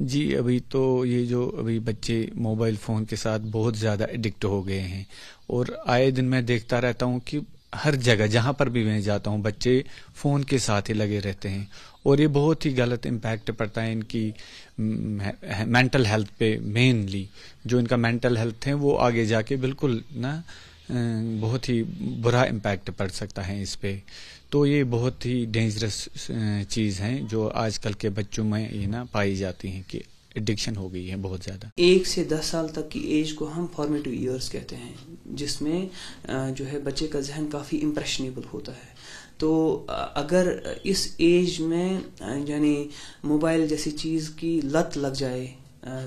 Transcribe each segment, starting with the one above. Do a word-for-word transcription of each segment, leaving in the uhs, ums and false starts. जी अभी तो ये जो अभी बच्चे मोबाइल फ़ोन के साथ बहुत ज़्यादा एडिक्ट हो गए हैं, और आए दिन मैं देखता रहता हूँ कि हर जगह जहाँ पर भी मैं जाता हूँ बच्चे फ़ोन के साथ ही लगे रहते हैं, और ये बहुत ही गलत इम्पैक्ट पड़ता है इनकी मेंटल हेल्थ पे। मेनली जो इनका मेंटल हेल्थ है वो आगे जाके बिल्कुल ना बहुत ही बुरा इम्पैक्ट पड़ सकता है इस पे। तो ये बहुत ही डेंजरस चीज़ है जो आजकल के बच्चों में ये ना पाई जाती है कि एडिक्शन हो गई है बहुत ज़्यादा। एक से दस साल तक की एज को हम फॉर्मेटिव ईयर्स कहते हैं, जिसमें जो है बच्चे का जहन काफ़ी इम्प्रेशनेबल होता है। तो अगर इस एज में यानी मोबाइल जैसी चीज़ की लत लग जाए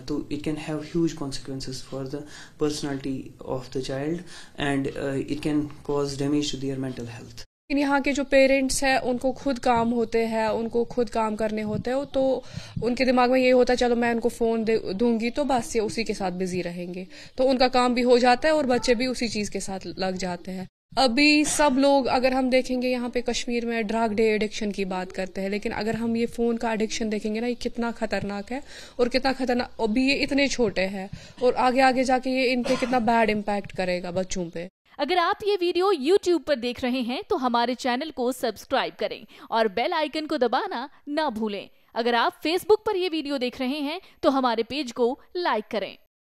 तो it can have huge consequences for the personality of the child and it can cause damage to their mental health. यहाँ के जो पेरेंट्स हैं उनको खुद काम होते हैं, उनको खुद काम करने होते हैं, तो उनके दिमाग में ये होता है चलो मैं उनको फोन दूंगी तो बस ये उसी के साथ बिजी रहेंगे, तो उनका काम भी हो जाता है और बच्चे भी उसी चीज के साथ लग जाते हैं। अभी सब लोग, अगर हम देखेंगे यहाँ पे कश्मीर में ड्रग डे एडिक्शन की बात करते हैं, लेकिन अगर हम ये फोन का एडिक्शन देखेंगे ना, ये कितना खतरनाक है और कितना खतरनाक, अभी ये इतने छोटे हैं और आगे आगे जाके ये इन पे कितना बैड इम्पैक्ट करेगा बच्चों पे। अगर आप ये वीडियो YouTube पर देख रहे हैं तो हमारे चैनल को सब्सक्राइब करें और बेल आइकन को दबाना ना भूलें। अगर आप Facebook पर ये वीडियो देख रहे हैं तो हमारे पेज को लाइक करें।